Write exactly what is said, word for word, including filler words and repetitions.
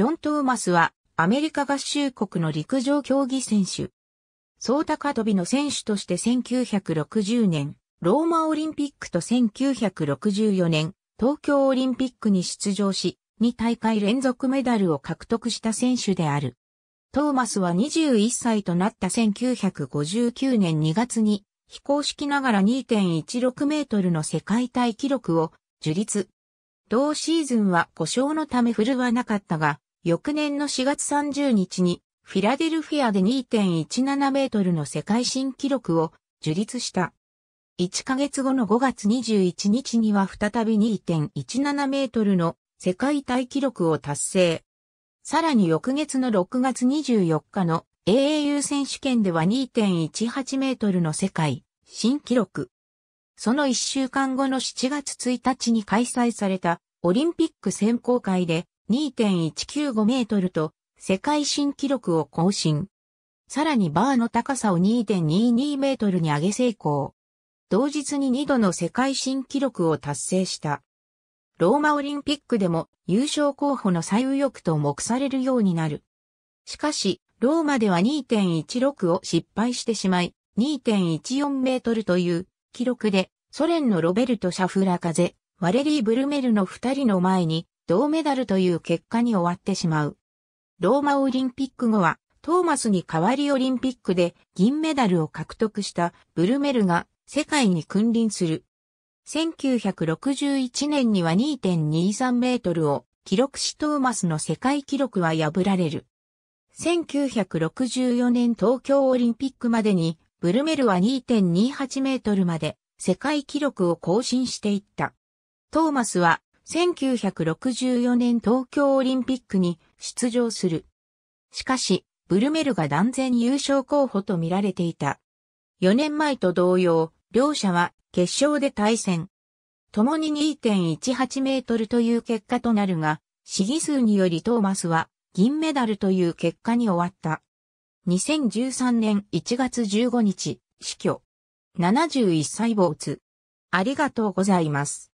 ジョン・トーマスはアメリカ合衆国の陸上競技選手。総高跳びの選手としてせんきゅうひゃくろくじゅうねん、ローマオリンピックとせんきゅうひゃくろくじゅうよねん、東京オリンピックに出場し、に大会連続メダルを獲得した選手である。トーマスはにじゅういっさいとなったせんきゅうひゃくごじゅうきゅうねんにがつに、非公式ながら にてんいちろくメートルの世界タイ記録を樹立。同シーズンは故障のため振るわなかったが、翌年のしがつさんじゅうにちに、フィラデルフィアで にてんいちななメートルの世界新記録を樹立した。いっかげつごのごがつにじゅういちにちには再び にてんいちななメートルの世界タイ記録を達成。さらに翌月のろくがつにじゅうよっかの エーエーユー 選手権では にてんいちはちメートルの世界新記録。そのいっしゅうかんごのしちがつついたちに開催されたオリンピック選考会で にてんいちきゅうごメートルと世界新記録を更新。さらにバーの高さを にてんにじゅうにメートルに上げ成功。同日ににどの世界新記録を達成した。ローマオリンピックでも優勝候補の最右翼と目されるようになる。しかし、ローマでは にてんいちろく を失敗してしまい、にてんいちよんメートルという記録で、ソ連のロベルト・シャフラカゼ、ワレリー・ブルメルのふたりの前に銅メダルという結果に終わってしまう。ローマオリンピック後は、トーマスに代わりオリンピックで銀メダルを獲得したブルメルが、世界に君臨する。せんきゅうひゃくろくじゅういちねんには にてんにじゅうさんメートルを記録しトーマスの世界記録は破られる。せんきゅうひゃくろくじゅうよねん東京オリンピックまでにブルメルは にてんにじゅうはちメートルまで世界記録を更新していった。トーマスはせんきゅうひゃくろくじゅうよねん東京オリンピックに出場する。しかし、ブルメルが断然優勝候補と見られていた。よねんまえと同様、両者は決勝で対戦。共に にてんいちはちメートルという結果となるが、試技数によりトーマスは銀メダルという結果に終わった。にせんじゅうさんねんいちがつじゅうごにち、死去。ななじゅういっさい没。ありがとうございます。